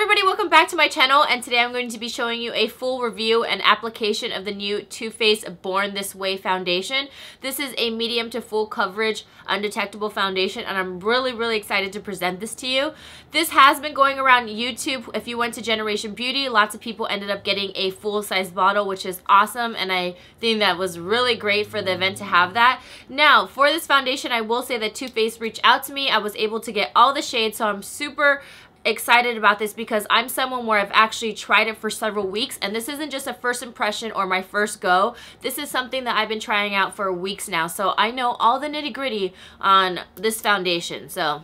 everybody, welcome back to my channel, and today I'm going to be showing you a full review and application of the new Too Faced Born This Way foundation. This is a medium to full coverage undetectable foundation, and I'm really excited to present this to you. This has been going around YouTube. If you went to Generation Beauty, lots of people ended up getting a full-size bottle, which is awesome, and I think that was really great for the event to have that. Now, for this foundation, I will say that Too Faced reached out to me. I was able to get all the shades, so I'm super excited about this because I'm someone where I've actually tried it for several weeks, and this isn't just a first impression or my first go. This is something that I've been trying out for weeks now, so I know all the nitty-gritty on this foundation. So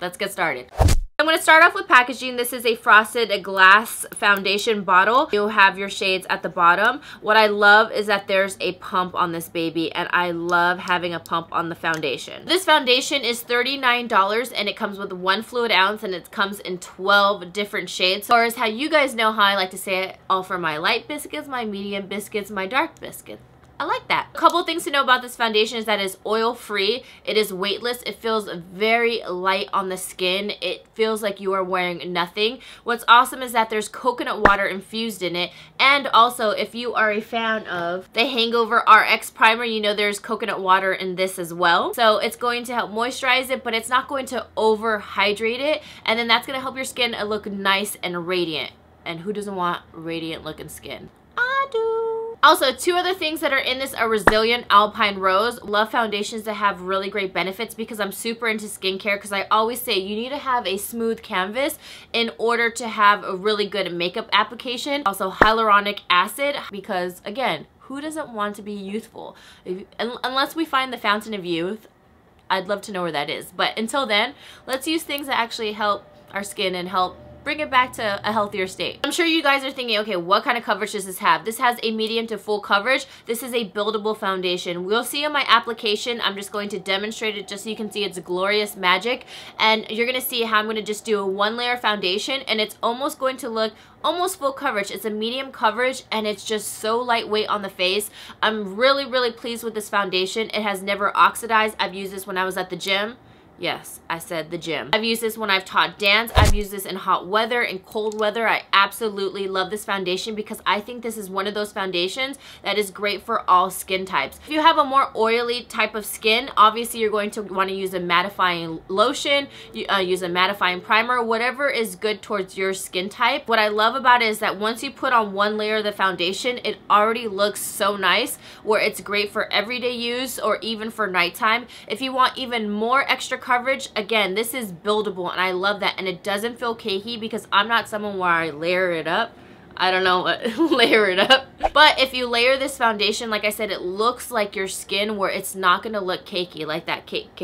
let's get started. I'm going to start off with packaging. This is a frosted glass foundation bottle. You have your shades at the bottom. What I love is that there's a pump on this baby, and I love having a pump on the foundation. This foundation is $39, and it comes with 1 fluid ounce, and it comes in 12 different shades. Or as how you guys know how I like to say it, all for my light biscuits, my medium biscuits, my dark biscuits. I like that. A couple things to know about this foundation is that it's oil-free, it is weightless, it feels very light on the skin, it feels like you are wearing nothing. What's awesome is that there's coconut water infused in it, and also if you are a fan of the Hangover RX primer, you know there's coconut water in this as well. So it's going to help moisturize it, but it's not going to over-hydrate it, and then that's going to help your skin look nice and radiant. And who doesn't want radiant looking skin? I do. Also, 2 other things that are in this are Resilient Alpine Rose. Love foundations that have really great benefits because I'm super into skincare, because I always say you need to have a smooth canvas in order to have a really good makeup application. Also, hyaluronic acid, because again, who doesn't want to be youthful? Unless we find the fountain of youth, I'd love to know where that is. But until then, let's use things that actually help our skin and help bring it back to a healthier state. I'm sure you guys are thinking, okay, what kind of coverage does this have? This has a medium to full coverage. This is a buildable foundation. We'll see in my application. I'm just going to demonstrate it just so you can see its glorious magic. And you're going to see how I'm going to just do a 1-layer foundation, and it's almost going to look almost full coverage. It's a medium coverage, and it's just so lightweight on the face. I'm really pleased with this foundation. It has never oxidized. I've used this when I was at the gym. Yes, I said the gym. I've used this when I've taught dance. I've used this in hot weather and cold weather. I absolutely love this foundation because I think this is one of those foundations that is great for all skin types. If you have a more oily type of skin, obviously you're going to want to use a mattifying lotion, use a mattifying primer, whatever is good towards your skin type. What I love about it is that once you put on 1 layer of the foundation, it already looks so nice, where it's great for everyday use or even for nighttime. If you want even more extra coverage, again, this is buildable, and I love that, and it doesn't feel cakey because I'm not someone where I layer it up. I don't know what layer it up. But if you layer this foundation, like I said, it looks like your skin, where it's not going to look cakey like that. Cake.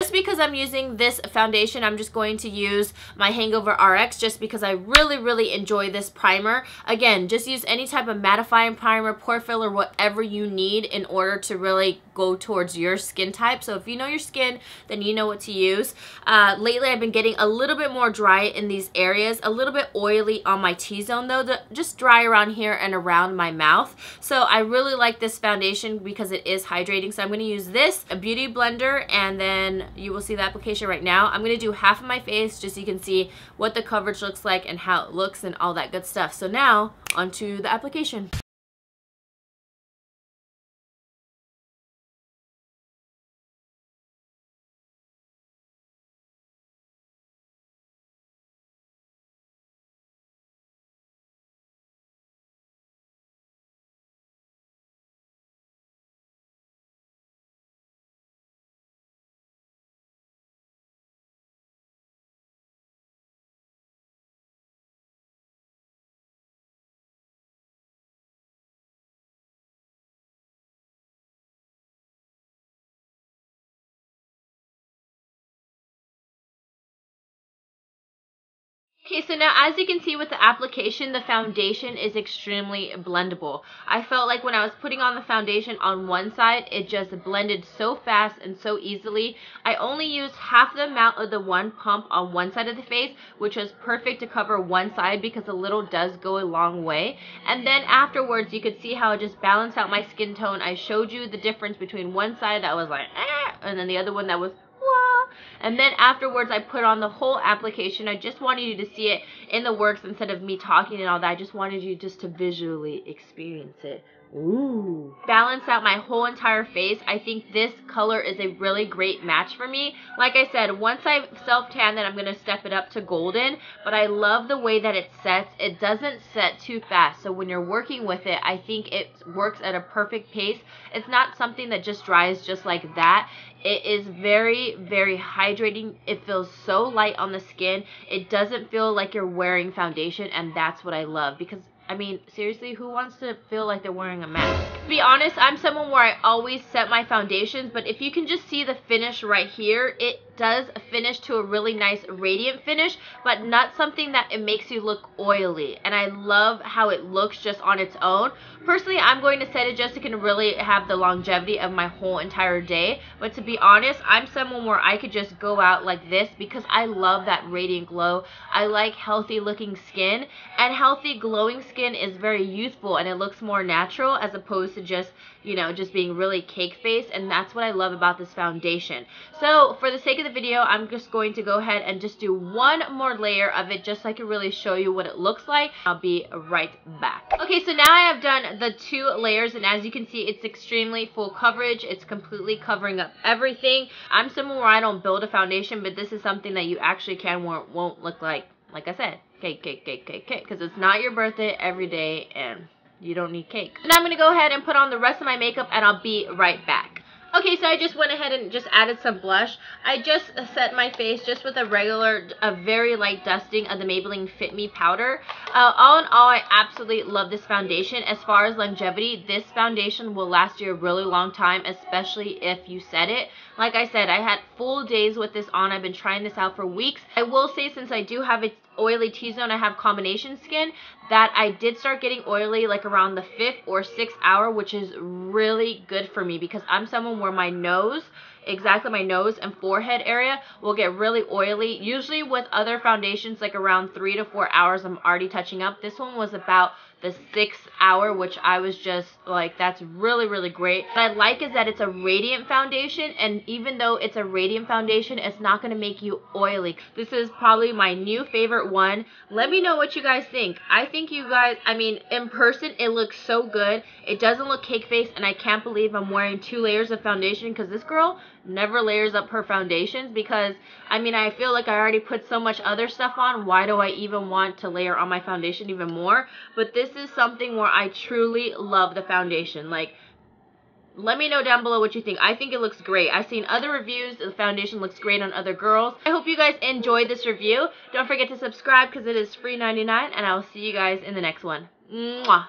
Just because I'm using this foundation, I'm just going to use my Hangover RX just because I really enjoy this primer. Again, just use any type of mattifying primer, pore filler, whatever you need in order to really go towards your skin type. So if you know your skin, then you know what to use. Lately, I've been getting a little bit more dry in these areas, a little bit oily on my T-zone though, just dry around here and around my mouth. So I really like this foundation because it is hydrating. So I'm going to use this, a beauty blender, and then you will see the application right now. I'm going to do half of my face just so you can see what the coverage looks like and how it looks and all that good stuff. So now, onto the application. Okay, so now as you can see with the application, the foundation is extremely blendable. I felt like when I was putting on the foundation on one side, it just blended so fast and so easily. I only used half the amount of the 1 pump on one side of the face, which was perfect to cover one side because a little does go a long way. And then afterwards, you could see how it just balanced out my skin tone. I showed you the difference between one side that was like, ah, and then the other one that was, wah. And then afterwards, I put on the whole application. I just wanted you to see it in the works instead of me talking and all that. I just wanted you just to visually experience it. Ooh. Balance out my whole entire face. I think this color is a really great match for me. Like I said, once I self-tan, then I'm going to step it up to golden. But I love the way that it sets. It doesn't set too fast. So when you're working with it, I think it works at a perfect pace. It's not something that just dries just like that. It is very, very hydrating. It feels so light on the skin. It doesn't feel like you're wearing foundation. And that's what I love, because I mean, seriously, who wants to feel like they're wearing a mask? To be honest, I'm someone where I always set my foundations, but if you can just see the finish right here, it does finish to a really nice radiant finish, but not something that it makes you look oily. And I love how it looks just on its own. Personally, I'm going to set it just so it can really have the longevity of my whole entire day. But to be honest, I'm someone where I could just go out like this because I love that radiant glow. I like healthy looking skin, and healthy glowing skin is very youthful and it looks more natural as opposed to just, you know, just being really cake faced. And that's what I love about this foundation. So for the sake of the video, I'm just going to go ahead and just do one more layer of it just so I can really show you what it looks like. I'll be right back. Okay, so now I have done the two layers, and as you can see, it's extremely full coverage. It's completely covering up everything. I'm someone where I don't build a foundation, but this is something that you actually can won't look like I said, cake, because it's not your birthday every day and you don't need cake. And I'm going to go ahead and put on the rest of my makeup, and I'll be right back. Okay, so I just went ahead and just added some blush. I just set my face just with a very light dusting of the Maybelline Fit Me powder. All in all, I absolutely love this foundation. As far as longevity, this foundation will last you a really long time, especially if you set it. Like I said, I had full days with this on. I've been trying this out for weeks. I will say, since I do have an oily T-zone, I have combination skin, that I did start getting oily like around the 5th or 6th hour, which is really good for me because I'm someone where my nose, exactly my nose and forehead area, will get really oily. Usually with other foundations, like around 3 to 4 hours, I'm already touching up. This one was about the 6th hour, which I was just like, that's really, really great. What I like is that it's a radiant foundation, and even though it's a radiant foundation, it's not going to make you oily. This is probably my new favorite one. Let me know what you guys think. I think you guys, I mean, in person, it looks so good. It doesn't look cake face, and I can't believe I'm wearing 2 layers of foundation because this girl never layers up her foundations, because I mean, I feel like I already put so much other stuff on. Why do I even want to layer on my foundation even more? But this is something where I truly love the foundation. Like, let me know down below what you think. I think it looks great. I've seen other reviews. The foundation looks great on other girls. I hope you guys enjoyed this review. Don't forget to subscribe because it is free 99, and I will see you guys in the next one. Mwah.